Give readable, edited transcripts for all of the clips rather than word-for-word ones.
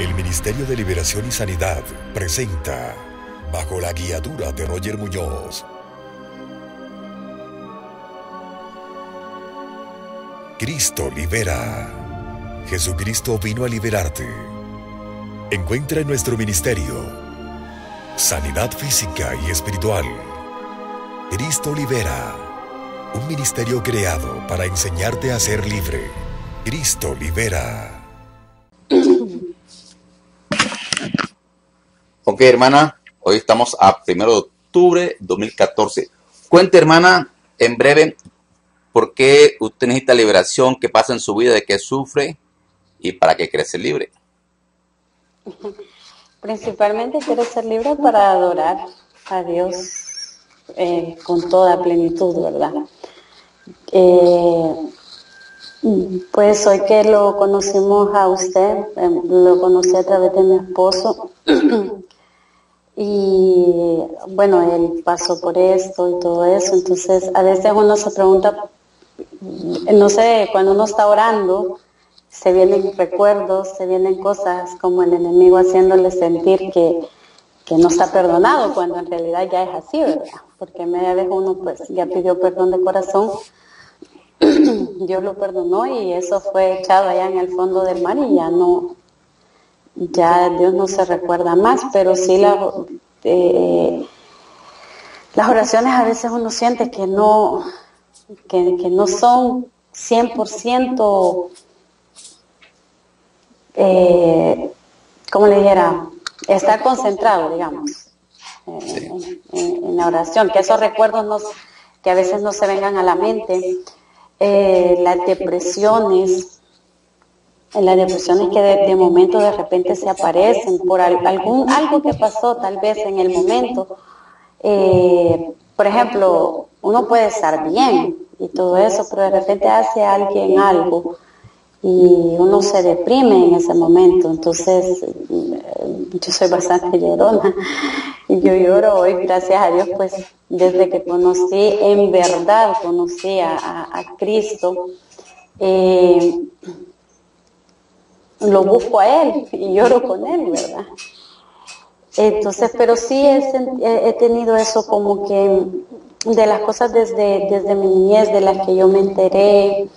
El Ministerio de Liberación y Sanidad presenta, bajo la guiadura de Roger Muñoz, Cristo libera. Jesucristo vino a liberarte. Encuentra en nuestro ministerio sanidad física y espiritual. Cristo libera. Un ministerio creado para enseñarte a ser libre. Cristo libera. Ok, hermana, hoy estamos a 1 de octubre de 2014. Cuente, hermana, en breve, ¿por qué usted necesita liberación? ¿Qué pasa en su vida? ¿De qué sufre? ¿Y para qué quiere ser libre? Principalmente quiero ser libre para adorar a Dios con toda plenitud, ¿verdad? Pues hoy que lo conocimos a usted, lo conocí a través de mi esposo. Y bueno, él pasó por esto y todo eso, entonces a veces uno se pregunta, no sé, cuando uno está orando, se vienen recuerdos, se vienen cosas como el enemigo haciéndole sentir que no está perdonado, cuando en realidad ya es así, ¿verdad? Porque media vez uno pues ya pidió perdón de corazón, Dios lo perdonó y eso fue echado allá en el fondo del mar y ya no... Ya Dios no se recuerda más, pero sí las oraciones a veces uno siente que no son 100%, como le dijera, estar concentrado, digamos, en la oración, que esos recuerdos que a veces no se vengan a la mente, las depresiones. En las depresiones que de momento de repente se aparecen por algo que pasó tal vez en el momento. Por ejemplo, uno puede estar bien y todo eso, pero de repente hace a alguien algo y uno se deprime en ese momento. Entonces, yo soy bastante llorona y yo lloro hoy, gracias a Dios, pues desde que conocí, en verdad conocí a Cristo. Lo busco a Él y lloro con Él, ¿verdad? Entonces, pero sí he tenido eso como que de las cosas desde mi niñez, de las que yo me enteré.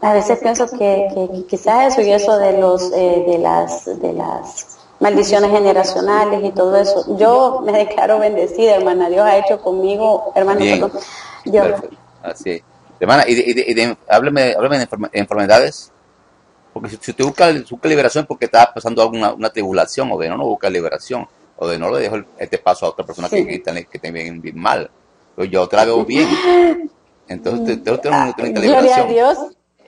A veces pienso que quizás eso y eso de las maldiciones generacionales y todo eso. Yo me declaro bendecida, hermana. Dios ha hecho conmigo, hermano. Dios. Así. Hermana, háblame de enfermedades, porque si usted busca liberación porque está pasando alguna tribulación, o de no busca liberación, o de no le dejo este paso a otra persona, sí, que está bien mal, pero yo otra veo bien, entonces usted no tiene liberación.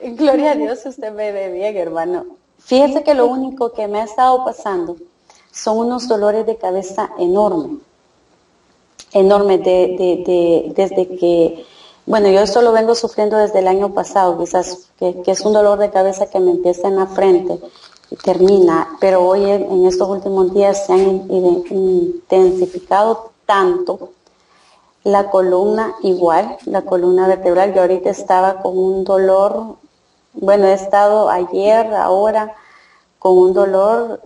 Gloria a Dios, usted me ve bien, hermano. Fíjese que lo único que me ha estado pasando son unos dolores de cabeza enormes desde que... Bueno, yo esto lo vengo sufriendo desde el año pasado, quizás, que es un dolor de cabeza que me empieza en la frente y termina, pero hoy en estos últimos días se han intensificado tanto, la columna igual, la columna vertebral. Yo ahorita estaba con un dolor, bueno, he estado ayer, ahora, con un dolor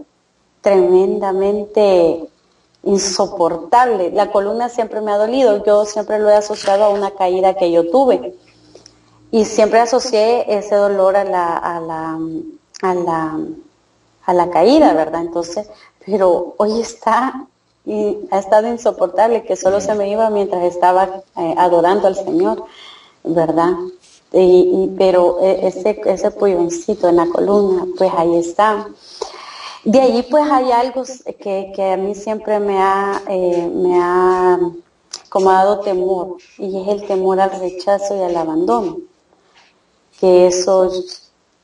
tremendamente insoportable. La columna siempre me ha dolido, yo siempre lo he asociado a una caída que yo tuve y siempre asocié ese dolor a la caída, ¿verdad? Entonces, pero hoy ha estado insoportable, que solo se me iba mientras estaba adorando al Señor, ¿verdad? Pero ese puyoncito en la columna, pues ahí está. De allí pues hay algo que a mí siempre me ha como dado temor, y es el temor al rechazo y al abandono, que eso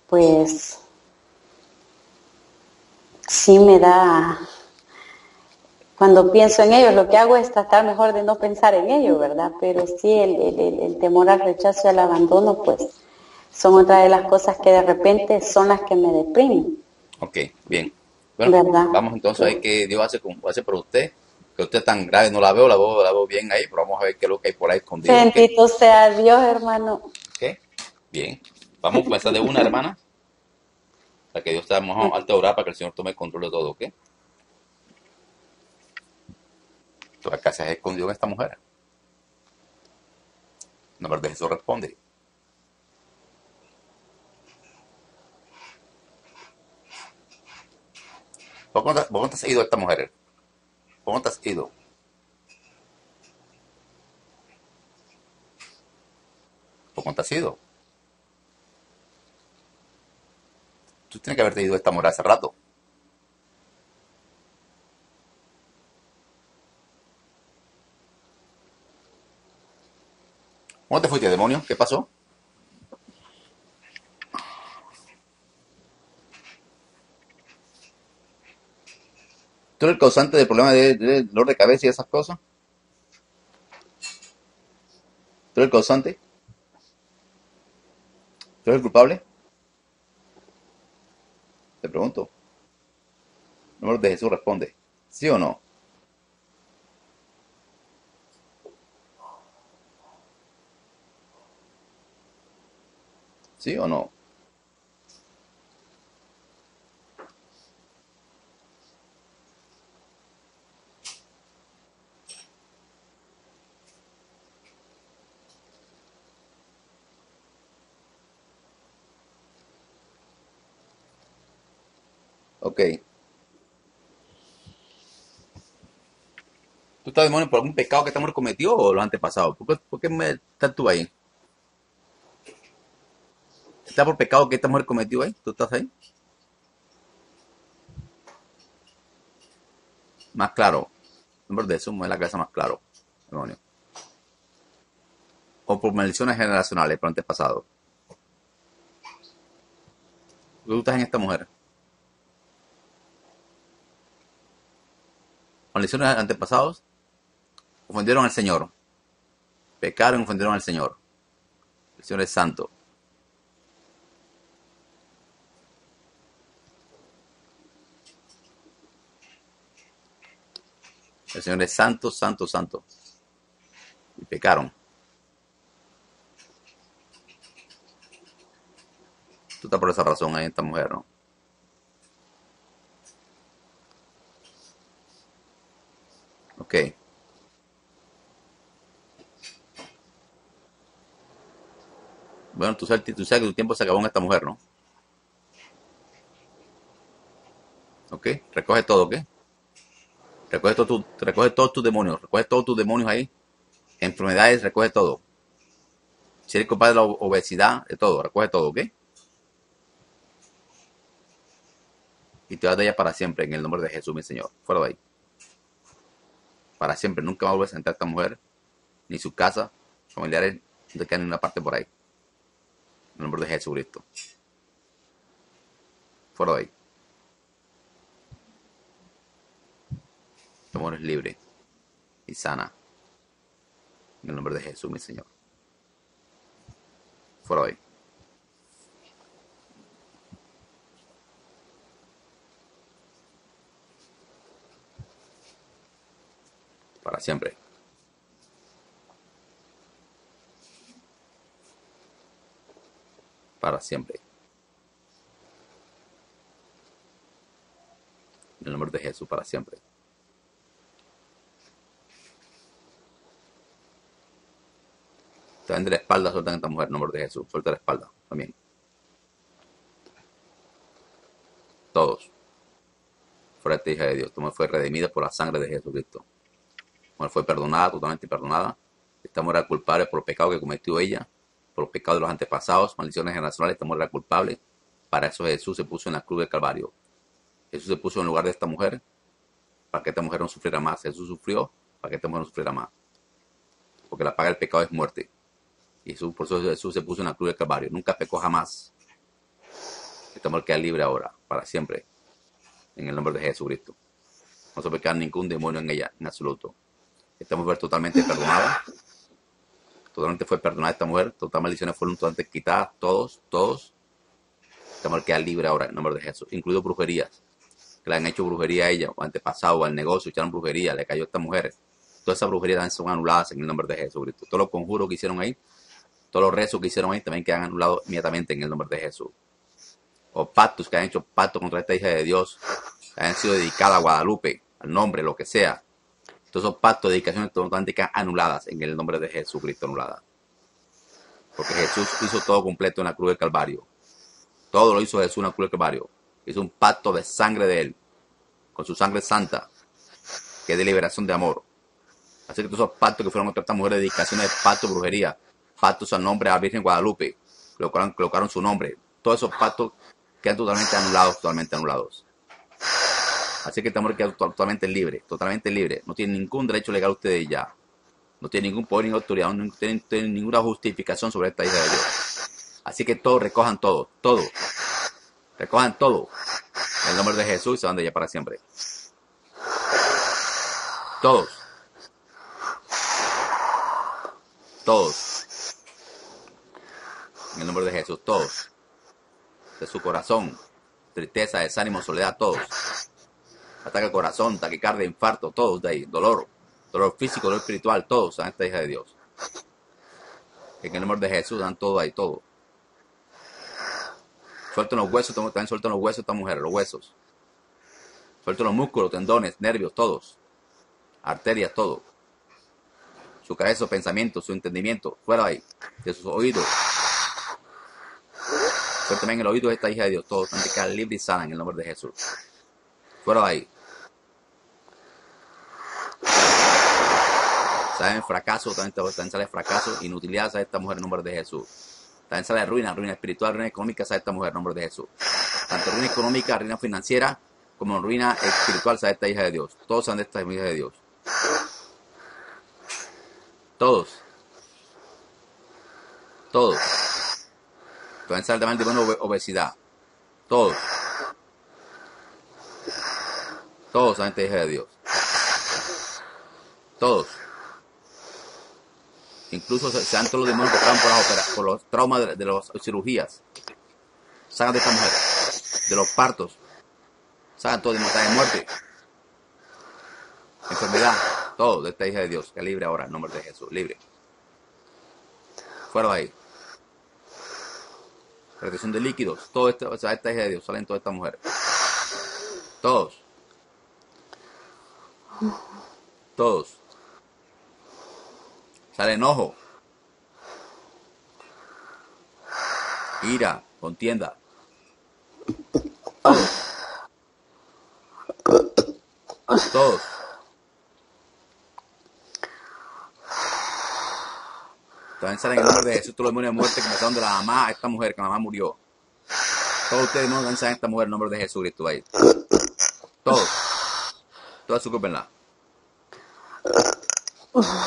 pues sí me da, cuando pienso en ello, lo que hago es tratar mejor de no pensar en ello, ¿verdad? Pero sí el temor al rechazo y al abandono pues son otra de las cosas que de repente son las que me deprimen. Ok, bien. Bueno, ¿verdad? Vamos entonces a ver qué Dios hace por usted, que usted tan grave no la veo bien ahí, pero vamos a ver qué es lo que hay por ahí escondido. Bendito sea Dios, hermano. Ok, bien. Vamos a comenzar de una, hermana. sea, que Dios está más alto a orar para que el Señor tome el control de todo, ¿ok? Entonces, acá se ha escondido en esta mujer. En nombre de Jesús responde. ¿Por dónde has ido esta mujer? ¿Por dónde has ido? ¿Por dónde has ido? Tú tienes que haberte ido a esta mujer hace rato. ¿Cómo te fuiste, demonio? ¿Qué pasó? ¿Tú eres el causante del problema de dolor de cabeza y esas cosas? ¿Tú eres el causante? ¿Tú eres el culpable? Te pregunto. El nombre de Jesús responde. ¿Sí o no? ¿Sí o no? Ok. ¿Tú estás demonio por algún pecado que esta mujer cometió o los antepasados? ¿Por qué estás tú ahí? ¿Estás por pecado que esta mujer cometió ahí? ¿Tú estás ahí? Más claro. En nombre de Jesús, mueve la cabeza más claro, demonio. O por maldiciones generacionales, por antepasados. ¿Tú estás en esta mujer? Maldiciones antepasados, ofendieron al Señor, pecaron y ofendieron al Señor. El Señor es santo. El Señor es santo, santo, santo. Y pecaron. Tú estás por esa razón ahí, esta mujer, ¿no? Ok. Bueno, tú sabes que tu tiempo se acabó en esta mujer, ¿no? Ok, recoge todo, ¿ok? Recoge todos tus demonios, recoge todos tus demonios ahí. Enfermedades, recoge todo. Si eres culpable de la obesidad, de todo, recoge todo, ¿ok? Y te vas de allá para siempre, en el nombre de Jesús, mi Señor. Fuera de ahí. Para siempre, nunca más vuelves a entrar a esta mujer, ni su casa, familiares, no te quedan en una parte por ahí. En el nombre de Jesucristo. Fuera de ahí. Tu amor es libre y sana. En el nombre de Jesús, mi Señor. Fuera de ahí. Para siempre. Para siempre. En el nombre de Jesús, para siempre. Te dan de la espalda, sueltan a esta mujer, en el nombre de Jesús. Suelta la espalda también. Todos. Fuera esta hija de Dios. Tú me fue redimida por la sangre de Jesucristo. Bueno, fue perdonada, totalmente perdonada. Esta mujer era culpable por el pecado que cometió ella, por el pecado de los antepasados, maldiciones generacionales. Esta mujer era culpable. Para eso Jesús se puso en la cruz del Calvario. Jesús se puso en lugar de esta mujer para que esta mujer no sufriera más. Jesús sufrió para que esta mujer no sufriera más. Porque la paga del pecado es muerte. Y Jesús, por eso Jesús se puso en la cruz del Calvario. Nunca pecó jamás. Esta mujer queda libre ahora, para siempre. En el nombre de Jesucristo. No se peca ningún demonio en ella, en absoluto. Esta mujer totalmente perdonada. Totalmente fue perdonada esta mujer. Total maldiciones fueron totalmente quitadas. Todos. Esta mujer queda libre ahora en nombre de Jesús. Incluido brujerías. Que le han hecho brujería a ella. O antepasado, o al negocio. Echaron brujería. Le cayó a esta mujer. Todas esas brujerías también son anuladas en el nombre de Jesucristo. Todos los conjuros que hicieron ahí. Todos los rezos que hicieron ahí. También quedan anulados inmediatamente en el nombre de Jesús. o pactos que han hecho pacto contra esta hija de Dios, que han sido dedicadas a Guadalupe, al nombre, lo que sea. Todos esos pactos, dedicaciones totalmente anuladas en el nombre de Jesucristo, anuladas. Porque Jesús hizo todo completo en la cruz del Calvario. Todo lo hizo Jesús en la cruz del Calvario. Hizo un pacto de sangre de Él, con su sangre santa, que es de liberación de amor. Así que todos esos pactos que fueron contra estas mujeres, dedicaciones de pacto, brujería, pactos al nombre a la Virgen Guadalupe, colocaron su nombre. Todos esos pactos quedan totalmente anulados, totalmente anulados. Así que esta mujer queda totalmente libre, totalmente libre. No tiene ningún derecho legal ustedes ya. No tiene ningún poder ni autoridad, no tiene ninguna justificación sobre esta hija de Dios. Así que todos recojan todo, todo. Recojan todo. En el nombre de Jesús se van de ella para siempre. Todos. Todos. En el nombre de Jesús, todos. De su corazón. Tristeza, desánimo, soledad, todos. Ataque al corazón, taquicardia, infarto, todos de ahí. Dolor. Dolor físico, dolor espiritual, todos a esta hija de Dios. En el nombre de Jesús dan todo ahí, todo. Suelten los huesos, también suelten los huesos de esta mujer, los huesos. Suelten los músculos, tendones, nervios, todos. Arterias, todo. Su cabeza, su pensamiento, su entendimiento, fuera de ahí. De sus oídos. Suelten en el oído de esta hija de Dios, todos. Tanto que libre y sana en el nombre de Jesús. Fuera de ahí. Salen fracaso, también sale fracaso, inutilidad a esta mujer en nombre de Jesús. También sale ruina, ruina espiritual, ruina económica a esta mujer en nombre de Jesús. Tanto ruina económica, ruina financiera, como ruina espiritual a esta hija de Dios. Todos son de esta hija de Dios. Todos. Todos. También sale también de buena obesidad. Todos. Todos son de esta hija de Dios. Todos. Incluso se han todos los demonios por los traumas de las cirugías. Sacan de esta mujer, de los partos. Sacan todo de muerte. Enfermedad, todo de esta hija de Dios. Que libre ahora, en nombre de Jesús, libre. Fuera de ahí. Retención de líquidos, todo esto, o sea, esta hija de Dios, salen todas estas mujeres. Todos. Todos. Sale enojo, ira, contienda. Todos. Todos. También sale en el nombre de Jesús todos los demonios de muerte que empezaron de la mamá a esta mujer, que la mamá murió. Todos ustedes no salen esta mujer en el nombre de Jesús Cristo ahí. Todos. Todas su culpa.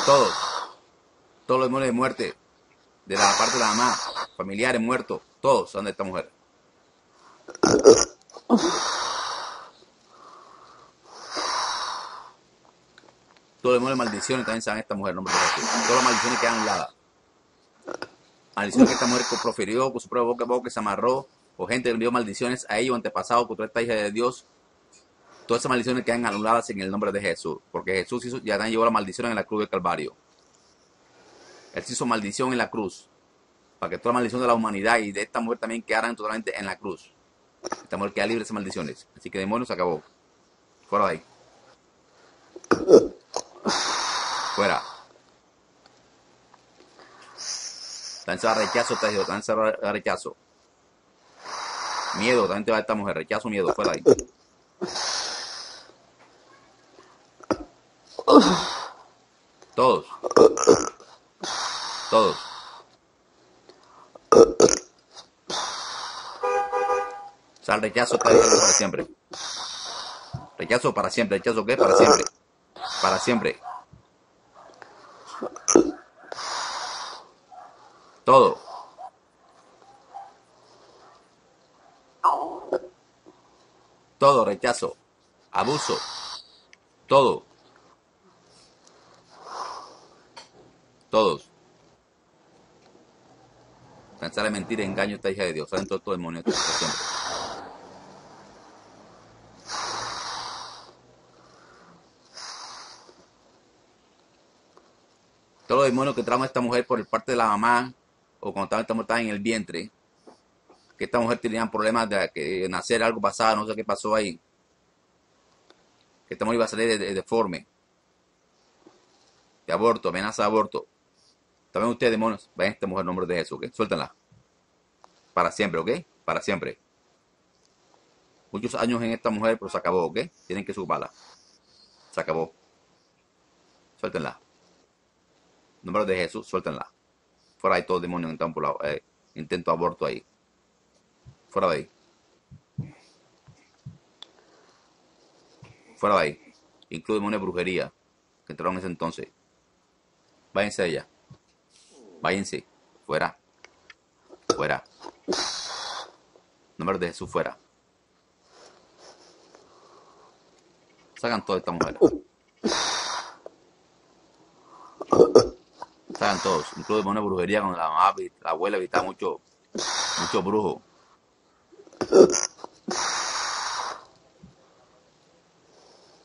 Todos. Todos los demonios de muerte, de la parte de la mamá, familiares muertos, todos son de esta mujer. Todos los demonios de maldiciones también son de esta mujer, nombre de Jesús. Todas las maldiciones quedan anuladas. Maldiciones que esta mujer profirió con su propia boca, que se amarró, o gente que envió maldiciones a ellos antepasados contra esta hija de Dios. Todas esas maldiciones quedan anuladas en el nombre de Jesús, porque Jesús hizo, ya llevó la maldición en la cruz del Calvario. Él hizo maldición en la cruz, para que toda la maldición de la humanidad y de esta mujer también quedaran totalmente en la cruz. Esta mujer queda libre de esas maldiciones. Así que demonios, se acabó. Fuera de ahí. Fuera. También se va a rechazo, también se va a rechazo. Miedo, también te va a esta mujer. Rechazo, miedo, fuera de ahí. Todos. Todos. Sal rechazo para siempre. Rechazo para siempre. ¿Rechazo qué? Para siempre. Para siempre. Todo. Todo rechazo. Abuso. Todo. Todos. Pensar en mentira, engaño, esta hija de Dios. Saben todo demonio, esta situación. Todos los demonios que trajo esta mujer por el parte de la mamá, o cuando estaba esta mujer en el vientre, que esta mujer tenía problemas de que nacer algo pasado, no sé qué pasó ahí. Que esta mujer iba a salir deforme. De aborto, amenaza de aborto. También ustedes, demonios, vayan a esta mujer en nombre de Jesús, ¿ok? Suéltanla. Para siempre, ¿ok? Para siempre. Muchos años en esta mujer, pero se acabó, ¿ok? Tienen que subarla. Se acabó. Suéltenla. En nombre de Jesús, suéltenla. Fuera de todo demonio intento aborto ahí. Fuera de ahí. Fuera de ahí. Incluso demonios de brujería que entraron en ese entonces. Váyanse de ella. Váyanse. Fuera. Fuera. En nombre de Jesús, fuera. Sacan toda esta mujer. Sacan todos. Incluso demonios de brujería cuando la mamá, la abuela visitaba mucho brujo.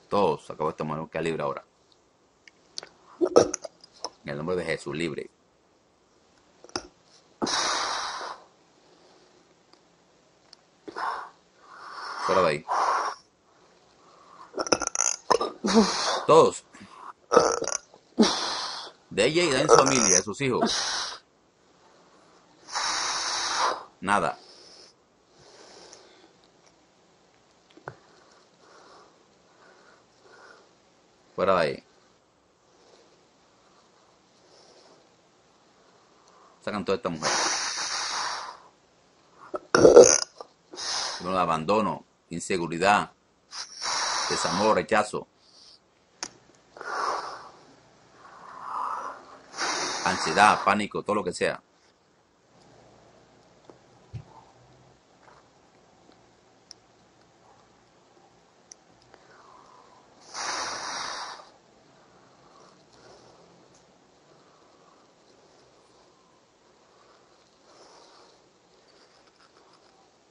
Todos. Se acabó esta mujer. Queda libre ahora. En el nombre de Jesús, libre. Fuera de ahí. Todos. De ella y de su familia, de sus hijos. Nada. Fuera de ahí. Sacan toda esta mujer. Bueno, abandono, inseguridad, desamor, rechazo, ansiedad, pánico, todo lo que sea.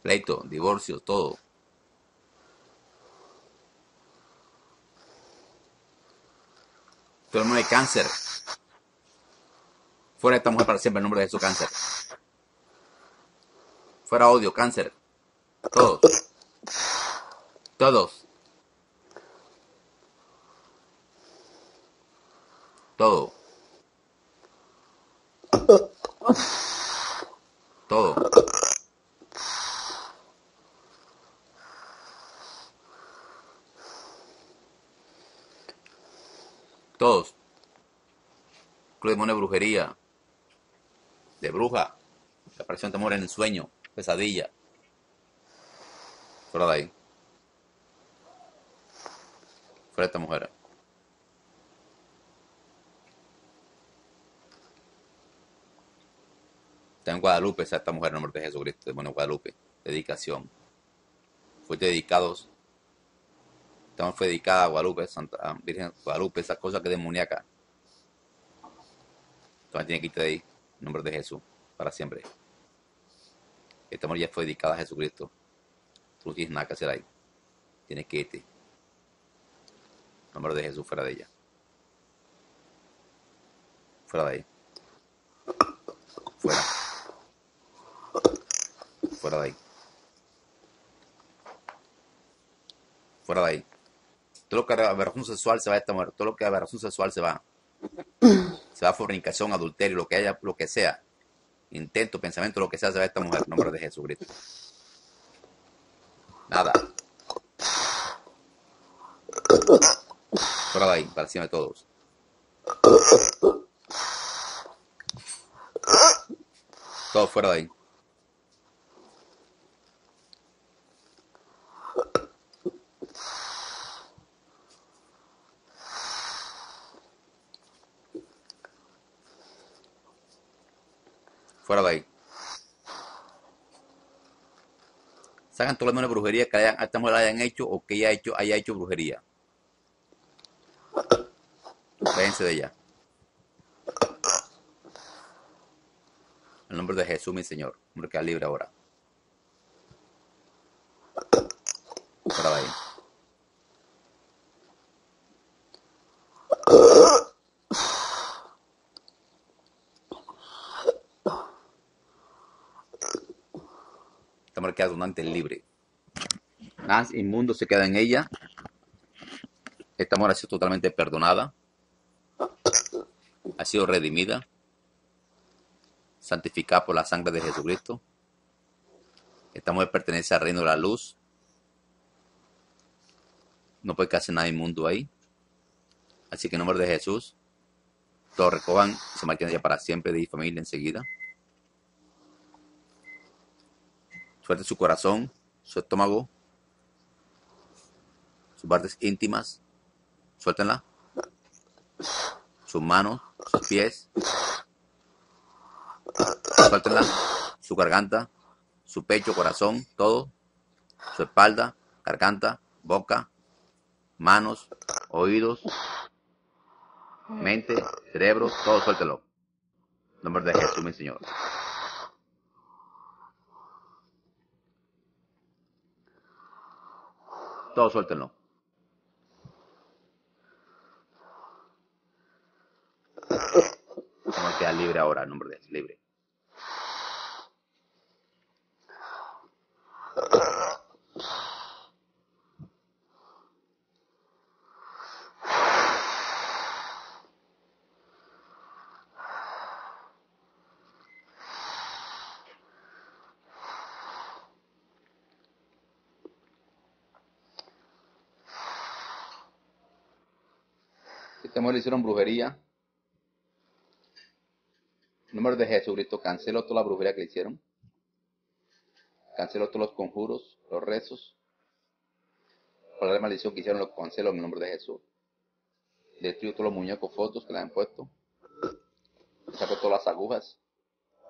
Pleito, divorcio, todo. Todo el mundo hay cáncer. Fuera de esta mujer para siempre, en nombre de Jesús, cáncer. Fuera odio, cáncer. Todos. Todos. Todo. Todo. Todos. Club de demonio de brujería. De bruja, la aparición de temor en el sueño, pesadilla. Fuera de ahí. Fuera de esta mujer. Está en Guadalupe, está esta mujer en nombre de Jesucristo, demonio de Guadalupe. Dedicación. Fuiste dedicados. Esta mujer fue dedicada a Guadalupe, Santa Virgen Guadalupe, esas cosas que demoníaca. Entonces tiene que irte de ahí. En nombre de Jesús, para siempre. Esta mujer ya fue dedicada a Jesucristo. Tú no tienes nada que hacer ahí. Tienes que irte. En nombre de Jesús, fuera de ella. Fuera de ahí. Fuera. Fuera de ahí. Fuera de ahí. Todo lo que haga aberración sexual se va a esta mujer. Todo lo que haga aberración sexual se va. Se va fornicación, adulterio, lo que haya, lo que sea. Intento, pensamiento, lo que sea, se va a esta mujer en nombre de Jesucristo. Nada. Fuera de ahí, para encima de todos. Todo fuera de ahí. Fuera de ahí. Sacan todas las manos de brujería que a esta mujer hayan hecho o que ella haya hecho brujería. Váyanse de ella. En nombre de Jesús, mi Señor. Hombre, queda libre ahora. Fuera de ahí. cual queda donante libre. Nada inmundo se queda en ella. Esta mujer ha sido totalmente perdonada, ha sido redimida, santificada por la sangre de Jesucristo. Esta mujer pertenece al reino de la luz. No puede quedarse nada inmundo ahí. Así que en nombre de Jesús, todos recojan y se marquen allá para siempre de mi familia enseguida. Suelte su corazón, su estómago, sus partes íntimas. Suéltenla. Sus manos, sus pies. Suéltenla. Su garganta, su pecho, corazón, todo. Su espalda, garganta, boca, manos, oídos, mente, cerebro, todo, suéltelo. En nombre de Jesús, mi Señor. Todo, suéltelo. Vamos a quedar libre ahora, en nombre de Jesús, libre. Este mujer le hicieron brujería. En nombre de Jesucristo, cancelo toda la brujería que le hicieron. Cancelo todos los conjuros, los rezos. Por la maldición que hicieron, los cancelo en el nombre de Jesús. Destruyo todos los muñecos, fotos que le han puesto. Saco todas las agujas.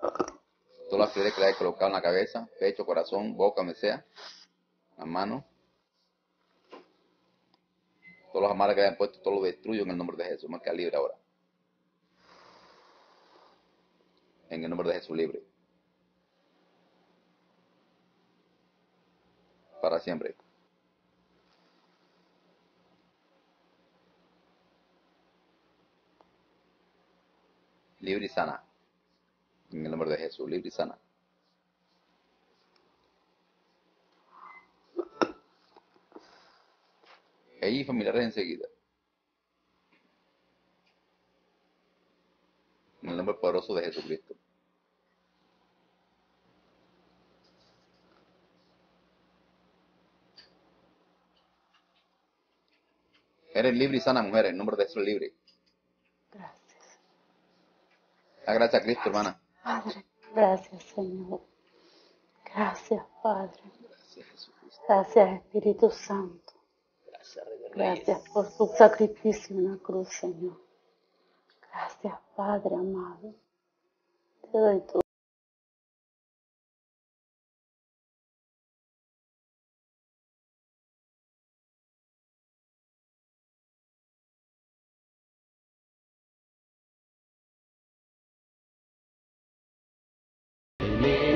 Todas las flores que le han colocado en la cabeza, pecho, corazón, boca, donde sea. La mano. Todos los amarras que hayan puesto, todo lo destruyo en el nombre de Jesús. Marca libre ahora. En el nombre de Jesús, libre. Para siempre. Libre y sana. En el nombre de Jesús, libre y sana. Ella y familiares enseguida. En el nombre poderoso de Jesucristo. Eres libre y sana, mujer. En nombre de Jesús, libre. Gracias. La gracia a Cristo, hermana. Padre, gracias, Señor. Gracias, Padre. Gracias, Jesucristo. Gracias, Espíritu Santo. Gracias por tu sacrificio en la cruz, Señor. Gracias, Padre amado. Te doy todo.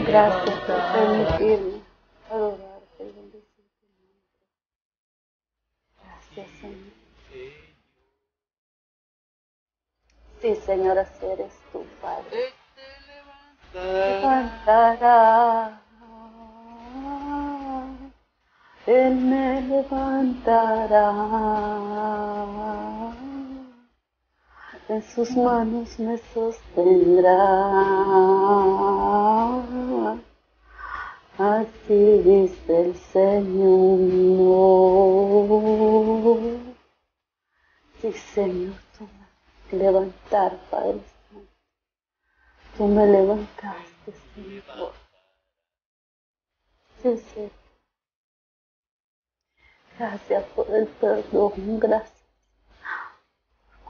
Gracias por permitirme adorarte y bendecirte. Gracias, Señor. Sí, Señora, si eres tu Padre. Levantará. Él me levantará. En sus manos me sostendrá. Así dice el Señor. Sí, Señor, tú me levantaste, Padre Santo. Tú me levantaste, Señor. Sí, Señor. Gracias por el perdón, gracias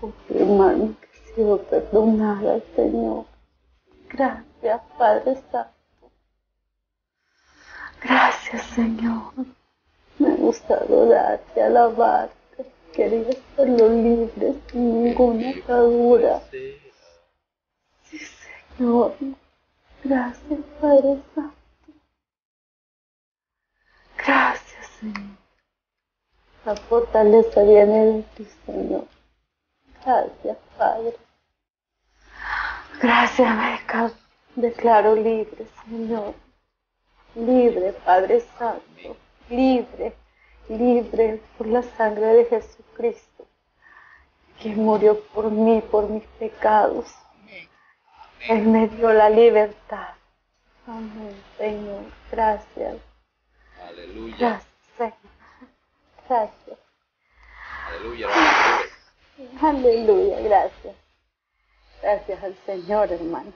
por confirmarme que he sido perdonada, Señor. Gracias, Padre Santo. Gracias, Señor. Me gusta adorarte, alabarte. Quería estarlo libre, sin ninguna atadura. Sí, Señor. Gracias, Padre Santo. Gracias, Señor. La fortaleza viene de ti, Señor. Gracias, Padre. Gracias, me declaro libre, Señor. libre, Padre Santo, libre, libre por la sangre de Jesucristo, que murió por mí, por mis pecados. Él me dio la libertad. Amén, Señor. Gracias. Aleluya. Gracias, Señor. Gracias. Aleluya. Gracias. Aleluya, gracias. Gracias al Señor, hermano.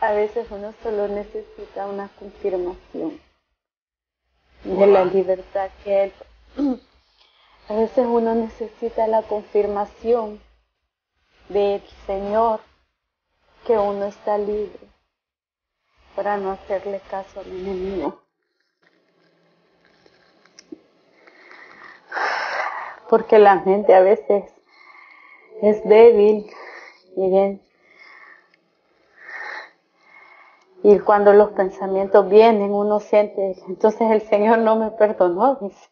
A veces uno solo necesita una confirmación de la libertad que Él... A veces uno necesita la confirmación del Señor que uno está libre, para no hacerle caso al enemigo. Porque la mente a veces es débil y bien. Y cuando los pensamientos vienen, uno siente, entonces el Señor no me perdonó, dice.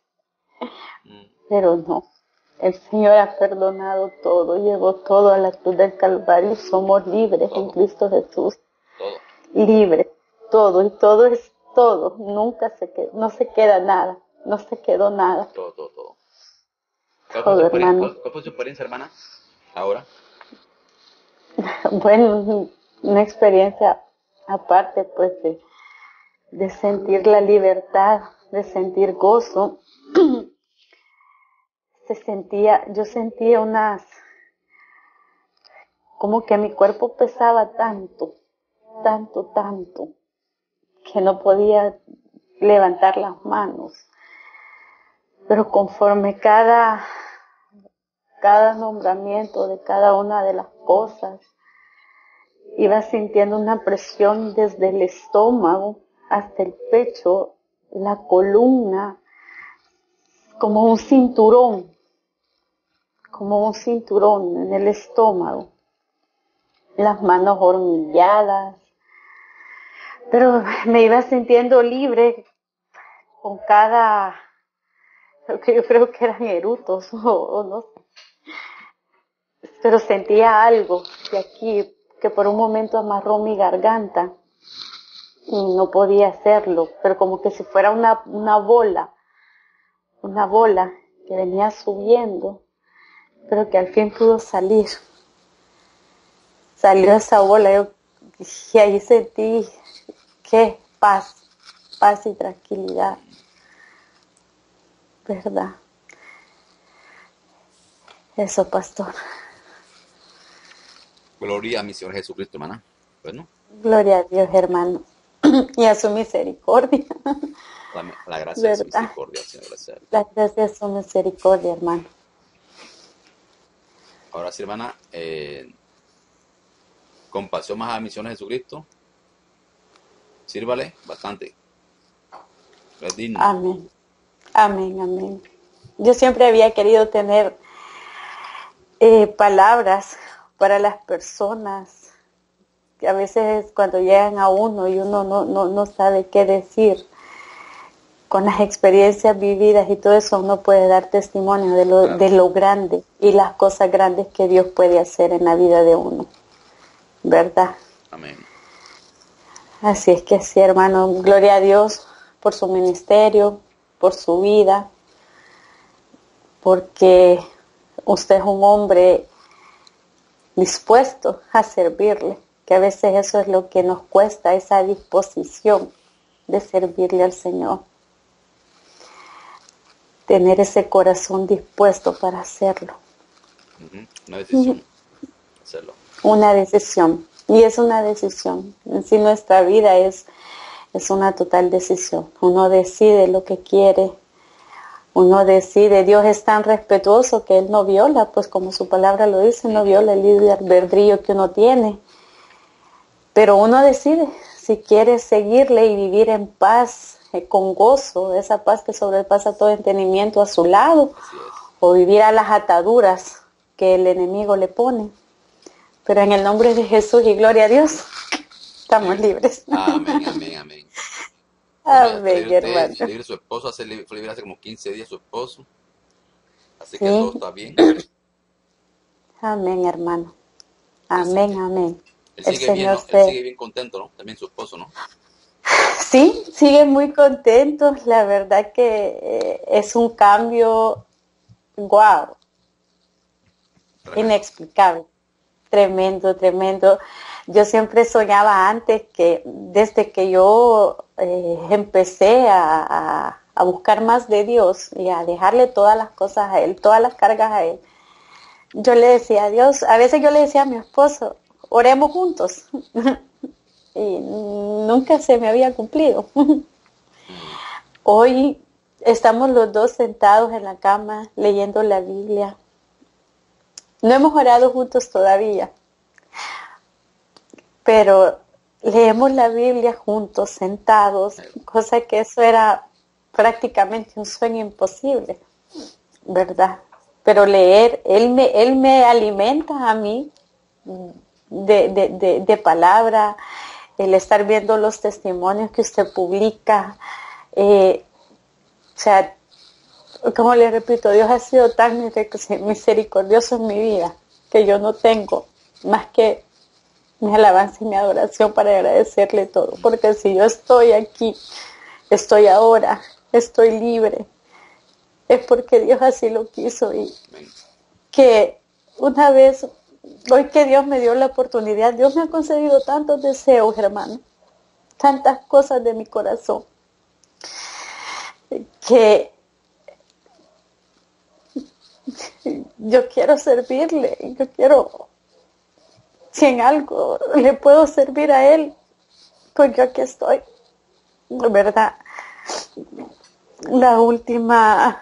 Pero no, el Señor ha perdonado todo, llevó todo a la cruz del Calvario, somos libres en Cristo Jesús. Libres, todo, y todo es todo, nunca se queda, no se queda nada, no se quedó nada. Todo. ¿Cuál fue su experiencia, hermana, ahora? Bueno, una experiencia aparte, pues, de sentir la libertad, de sentir gozo. Yo sentía unas, como que mi cuerpo pesaba tanto, que no podía levantar las manos. Pero conforme cada nombramiento de cada una de las cosas, iba sintiendo una presión desde el estómago hasta el pecho, la columna, como un cinturón en el estómago, las manos hormilladas, pero me iba sintiendo libre con cada, lo que yo creo que eran erutos o no sé, pero sentía algo de aquí, que por un momento amarró mi garganta y no podía hacerlo, pero como que si fuera una bola que venía subiendo, pero que al fin pudo salir. Salió esa bola, yo dije, ahí sentí, ¿qué? Paz y tranquilidad, ¿verdad? Eso, pastor. Gloria a mi Señor Jesucristo, hermana. Bueno. Gloria a Dios, hermano. Y a su misericordia. La gracia de su misericordia, Señor. La gracia de su misericordia, hermano. Ahora sí, hermana, compasión más a misiones de Jesucristo. Sírvale bastante. Es digno. Amén. Yo siempre había querido tener palabras para las personas, que a veces cuando llegan a uno y uno no sabe qué decir, con las experiencias vividas y todo eso, uno puede dar testimonio de lo grande y las cosas grandes que Dios puede hacer en la vida de uno, ¿verdad? Amén. Así es que sí, hermano, gloria a Dios por su ministerio, por su vida, porque usted es un hombre dispuesto a servirle, que a veces eso es lo que nos cuesta, esa disposición de servirle al Señor, tener ese corazón dispuesto para hacerlo. Una decisión, hacerlo. Una decisión, y es una decisión, en sí nuestra vida es una total decisión, uno decide lo que quiere. Uno decide, Dios es tan respetuoso que Él no viola, pues como su palabra lo dice, no viola el libre albedrío que uno tiene. Pero uno decide si quiere seguirle y vivir en paz, con gozo, esa paz que sobrepasa todo entendimiento a su lado, o vivir a las ataduras que el enemigo le pone. Pero en el nombre de Jesús y gloria a Dios, estamos libres. Amén. Amén, hermano. Libre su esposo, libre hace como 15 días su esposo. Así que todo está bien. Amén, hermano. Amén. Él sigue bien contento, ¿no? También su esposo, ¿no? Sí, sigue muy contento. La verdad que es un cambio, wow, inexplicable. Tremendo, tremendo. Yo siempre soñaba antes que, desde que yo empecé a buscar más de Dios y a dejarle todas las cosas a Él, todas las cargas a Él, yo le decía a Dios, a veces yo le decía a mi esposo, oremos juntos. Y nunca se me había cumplido. Hoy estamos los dos sentados en la cama leyendo la Biblia. No hemos orado juntos todavía, pero leemos la Biblia juntos, sentados, cosa que eso era prácticamente un sueño imposible, ¿verdad? Pero leer, él me alimenta a mí de palabra, el estar viendo los testimonios que usted publica, o sea, como le repito, Dios ha sido tan misericordioso en mi vida que yo no tengo más que mi alabanza y mi adoración para agradecerle todo. Porque si yo estoy aquí, estoy ahora, estoy libre, es porque Dios así lo quiso. Y que una vez, hoy que Dios me dio la oportunidad, Dios me ha concedido tantos deseos, hermano, tantas cosas de mi corazón, que yo quiero servirle, yo quiero, si en algo le puedo servir a Él, pues yo aquí estoy, ¿verdad? La última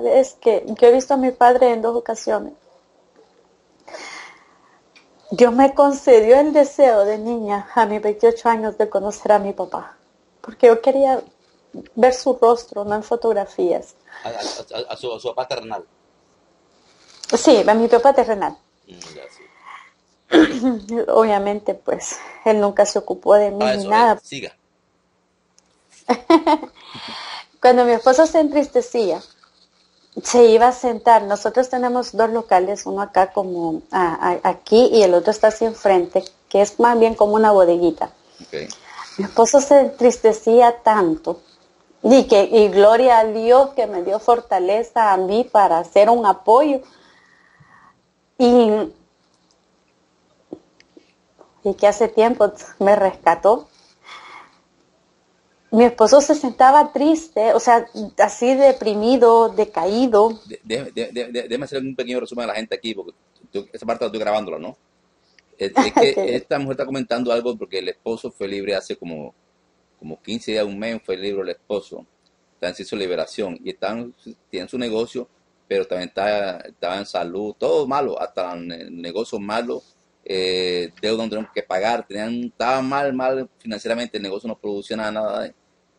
vez que yo he visto a mi padre en 2 ocasiones, Dios me concedió el deseo de niña a mis 28 años de conocer a mi papá, porque yo quería ver su rostro, no en fotografías. A su papá terrenal. Sí, a mi papá terrenal. Gracias. Obviamente, pues, él nunca se ocupó de mí ni nada. Siga. Cuando mi esposo se entristecía, se iba a sentar. Nosotros tenemos 2 locales, uno acá como aquí y el otro está así enfrente, que es más bien como una bodeguita. Okay. Mi esposo se entristecía tanto. Y gloria a Dios que me dio fortaleza a mí para hacer un apoyo. Y que hace tiempo me rescató. Mi esposo se sentaba triste, o sea, así deprimido, decaído. Déjame hacer un pequeño resumen a la gente aquí, porque esa parte la estoy grabándola, ¿no? Es que okay. Esta mujer está comentando algo porque el esposo fue libre hace como 15 días, un mes fue libre el esposo. Está en su liberación y tiene su negocio, pero también estaba en salud, todo malo, hasta el negocio malo, deuda no tenían que pagar, estaba mal financieramente, el negocio no producía nada.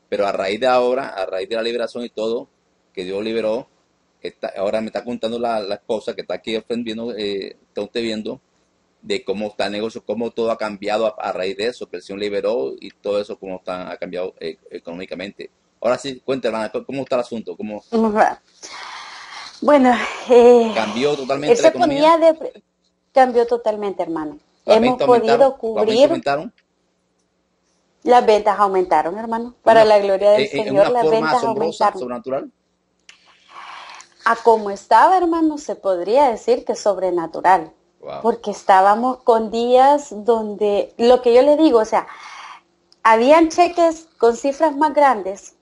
Pero a raíz de ahora, a raíz de la liberación y todo, que Dios liberó, ahora me está contando la esposa que está aquí aprendiendo, está usted viendo, de cómo está el negocio, cómo todo ha cambiado a raíz de eso, que el Señor liberó y todo eso, cómo ha cambiado económicamente. Ahora sí, cuéntame, ¿cómo está el asunto? ¿Cómo? Bueno, cambió totalmente la economía. Cambió totalmente, hermano. Hemos podido cubrir. ¿Aumentaron? Las ventas aumentaron, hermano. Para la gloria del Señor, las ventas aumentaron. ¿Sobrenatural? A como estaba, hermano, se podría decir que sobrenatural. Wow. Porque estábamos con días donde, lo que yo le digo, o sea, habían cheques con cifras más grandes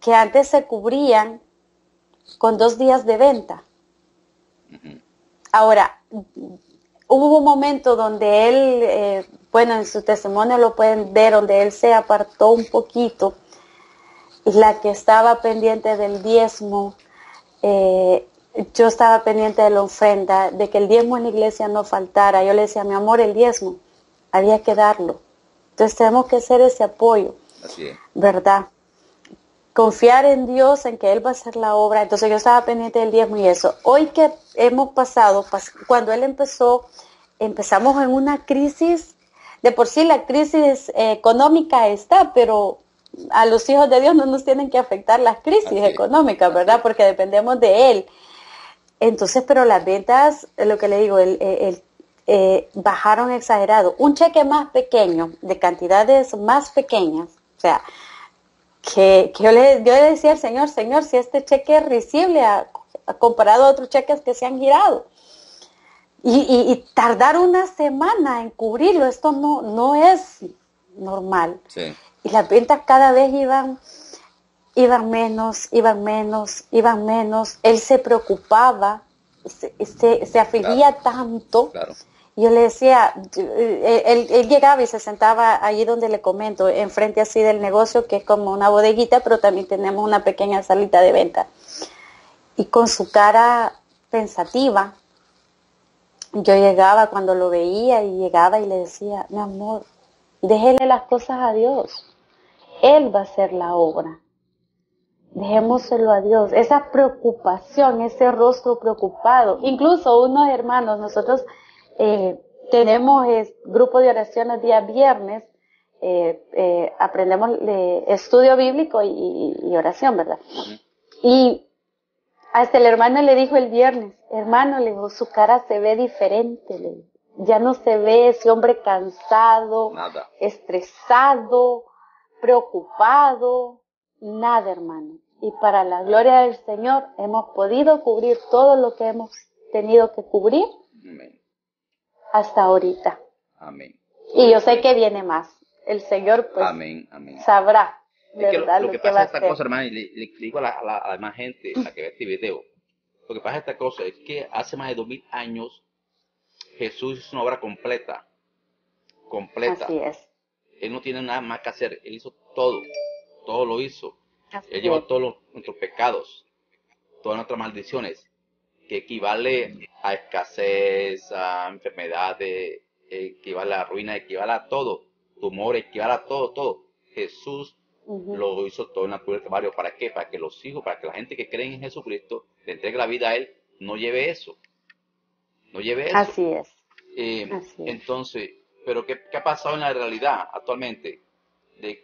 que antes se cubrían con 2 días de venta. Uh-huh. Ahora, hubo un momento donde él, bueno, en su testimonio lo pueden ver, donde él se apartó un poquito, la que estaba pendiente del diezmo, yo estaba pendiente de la ofrenda, de que el diezmo en la iglesia no faltara. Yo le decía, mi amor, el diezmo había que darlo. Entonces tenemos que hacer ese apoyo. Así es. ¿Verdad? Confiar en Dios, en que Él va a hacer la obra. Entonces yo estaba pendiente del diezmo y eso. Hoy que hemos pasado, cuando Él empezamos en una crisis. De por sí la crisis económica está, pero a los hijos de Dios no nos tienen que afectar las crisis económicas, ¿verdad? Porque dependemos de Él. Entonces, pero las ventas, lo que le digo, bajaron exagerado. Un cheque más pequeño, de cantidades más pequeñas. O sea, que yo le decía al Señor, Señor, si este cheque es risible comparado a otros cheques que se han girado. Y tardar una semana en cubrirlo, esto no es normal. Sí. Y las ventas cada vez iban menos. Él se preocupaba, se afligía tanto. Claro. Yo le decía, él llegaba y se sentaba allí donde le comento, enfrente así del negocio, que es como una bodeguita, pero también tenemos una pequeña salita de venta. Y con su cara pensativa, yo llegaba cuando lo veía y llegaba y le decía, mi amor, déjele las cosas a Dios. Él va a hacer la obra. Dejémoselo a Dios. Esa preocupación, ese rostro preocupado. Incluso unos hermanos, nosotros tenemos grupo de oración los días viernes, aprendemos estudio bíblico y oración, ¿verdad? Y hasta el hermano le dijo el viernes, hermano, le dijo, su cara se ve diferente, le dijo. Ya no se ve ese hombre cansado, nada. Estresado, preocupado, nada, hermano. Y para la gloria del Señor hemos podido cubrir todo lo que hemos tenido que cubrir. Amén. Hasta ahorita. Amén. Y yo sé que viene más. El Señor pues Amén. Sabrá, ¿verdad? Lo que pasa es esta cosa, hermano, y le explico a la demás gente, a que ve este video. Lo que pasa es esta cosa, es que hace más de 2000 años Jesús hizo una obra completa. Así es. Él no tiene nada más que hacer. Él hizo todo lo hizo. Así Él llevó todos nuestros pecados, todas nuestras maldiciones, que equivale a escasez, a enfermedades, equivale a ruina, equivale a todo, tumor, equivale a todo. Jesús lo hizo todo en la cruz del Calvario. ¿Para qué? Para que los hijos, para que la gente que cree en Jesucristo, le entregue la vida a Él, no lleve eso. Así es. Entonces, pero ¿qué ha pasado en la realidad actualmente? De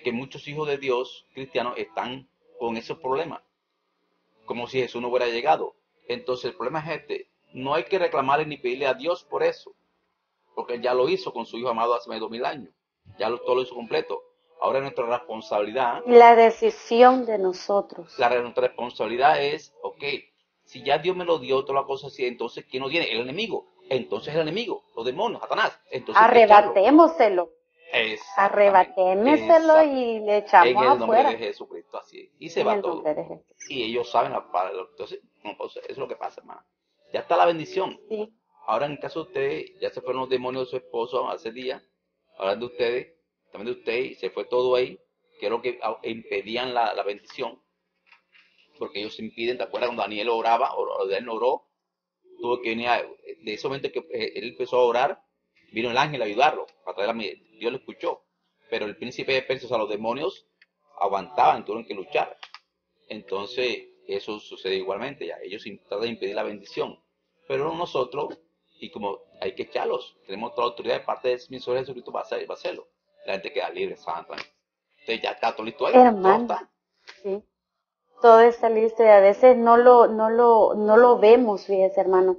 que muchos hijos de Dios cristianos están con esos problemas, como si Jesús no hubiera llegado. Entonces el problema es este, no hay que reclamar ni pedirle a Dios por eso, porque Él ya lo hizo con su Hijo amado hace más de 2000 años, todo lo hizo completo. Ahora es nuestra responsabilidad. La decisión de nosotros. Nuestra responsabilidad es, si ya Dios me lo dio, toda la cosa así, entonces ¿quién lo tiene? El enemigo. Entonces el enemigo, los demonios, Satanás. Entonces, arrebatémoselo. Arrebatémoselo y le echamos afuera. En el nombre de Jesucristo, así es. Y se va todo. Y ellos saben la palabra. Entonces, eso es lo que pasa, hermana. Ya está la bendición. Sí. Ahora, en el caso de ustedes, ya se fueron los demonios de su esposo hace días. Hablando de ustedes, también de ustedes, se fue todo ahí. Que es lo que impedían la bendición. Porque ellos impiden, ¿te acuerdas cuando Daniel oraba? Él no oró, tuvo que venir de ese momento que él empezó a orar, vino el ángel a ayudarlo, a traer Dios lo escuchó, pero el príncipe de Persia, o sea, los demonios aguantaban, tuvieron que luchar. Entonces, eso sucede igualmente, ya ellos tratan de impedir la bendición, pero nosotros, y como hay que echarlos, tenemos toda la autoridad de parte de mi Señor Jesucristo, va a hacerlo, la gente queda libre, santa. Entonces ya está todo listo ahí, hermano, sí. Todo está listo y a veces no lo vemos, fíjese, hermano.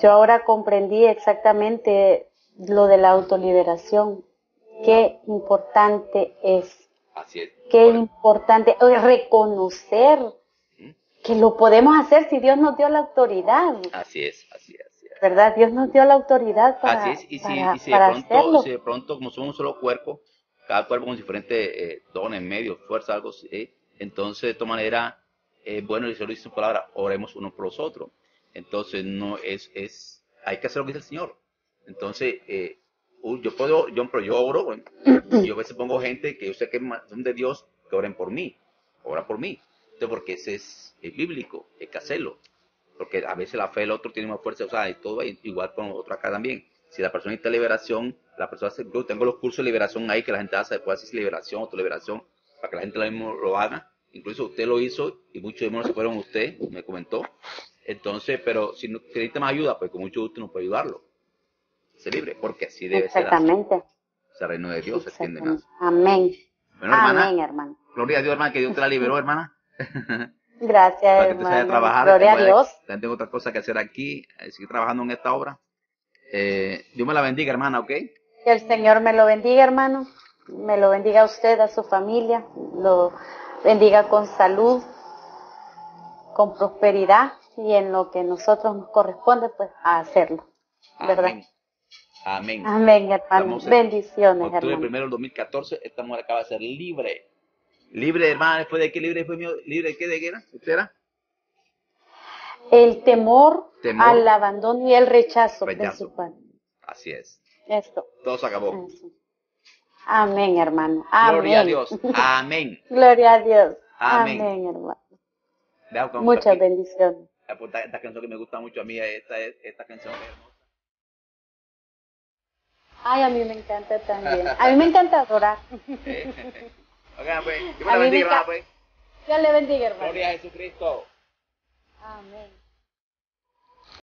Yo ahora comprendí exactamente lo de la autoliberación. Qué importante es. Así es. Qué importante reconocer que lo podemos hacer si Dios nos dio la autoridad. Así es. ¿Verdad? Dios nos dio la autoridad para hacerlo. Así es, si de pronto, como somos un solo cuerpo, cada cuerpo con diferentes dones, medios, fuerza, algo así, entonces, de esta manera, bueno, el Señor dice su palabra, oremos unos por los otros. Entonces, hay que hacer lo que dice el Señor. Entonces, yo oro, bueno, yo a veces pongo gente que yo sé que son de Dios, que oren por mí, Entonces, porque ese es bíblico, hay que hacerlo. Porque a veces la fe del otro tiene más fuerza, o sea, y todo igual con otro acá también. Si la persona necesita liberación, yo tengo los cursos de liberación ahí que la gente hace, después hace liberación, autoliberación, para que la gente lo haga, incluso usted lo hizo y muchos demonios se fueron a usted, me comentó. Entonces, pero si no necesita más ayuda, pues con mucho gusto nos puede ayudarlo. Se libre, porque así debe ser. Exactamente. O sea, reino de Dios, se entiende más. Amén. Bueno, hermana, amén, hermano. Gloria a Dios, hermana, que Dios te la liberó, hermana. Gracias, hermano. Trabajar, gloria a Dios. También tengo otras cosas que hacer aquí, seguir trabajando en esta obra. Dios me la bendiga, hermana, ¿ok? Que el Señor me lo bendiga, hermano. Me lo bendiga a usted, a su familia. Lo bendiga con salud, con prosperidad y en lo que nosotros nos corresponde, pues, a hacerlo. ¿Verdad? Amén. Amén. Amén, hermano. Bendiciones, hermano. Octubre primero del 2014, esta mujer acaba de ser libre. Libre, hermana, ¿después de qué libre fue mío? ¿Libre de qué? ¿De qué era? ¿Usted era? El temor al abandono y el rechazo. Principal. Así es. Esto. Todo se acabó. Eso. Amén, hermano. Amén. Gloria a Dios. Amén. Gloria a Dios. Amén, amén, hermano. Muchas bendiciones. Esta canción que me gusta mucho a mí, esta canción es hermosa. Ay, a mí me encanta también. A mí me encanta adorar. Okay, pues. Dios le bendiga, hermano. Dios le bendiga, hermano. Gloria a Jesucristo. Amén.